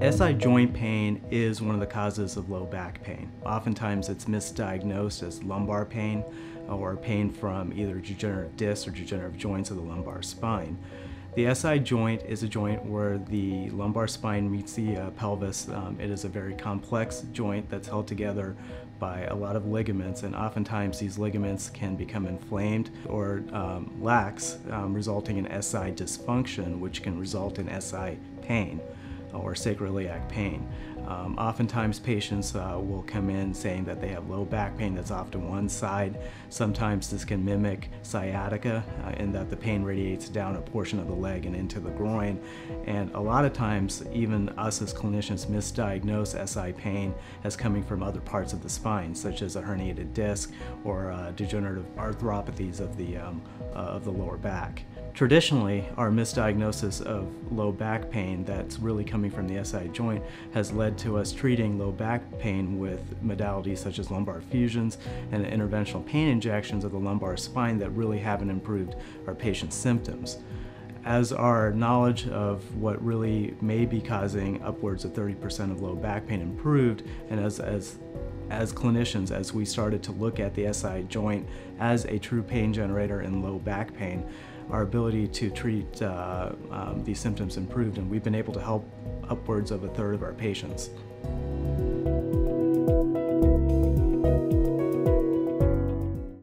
SI joint pain is one of the causes of low back pain. Oftentimes it's misdiagnosed as lumbar pain or pain from either degenerative discs or degenerative joints of the lumbar spine. The SI joint is a joint where the lumbar spine meets the pelvis. It is a very complex joint that's held together by a lot of ligaments, and oftentimes these ligaments can become inflamed or lax, resulting in SI dysfunction, which can result in SI pain or sacroiliac pain. Oftentimes patients will come in saying that they have low back pain that's off to one side. Sometimes this can mimic sciatica in that the pain radiates down a portion of the leg and into the groin. And a lot of times even us as clinicians misdiagnose SI pain as coming from other parts of the spine, such as a herniated disc or degenerative arthropathies of the lower back. Traditionally, our misdiagnosis of low back pain that's really coming from the SI joint has led to us treating low back pain with modalities such as lumbar fusions and interventional pain injections of the lumbar spine that really haven't improved our patient's symptoms. As our knowledge of what really may be causing upwards of 30% of low back pain improved, and as clinicians, as we started to look at the SI joint as a true pain generator in low back pain, our ability to treat these symptoms improved, and we've been able to help upwards of a third of our patients.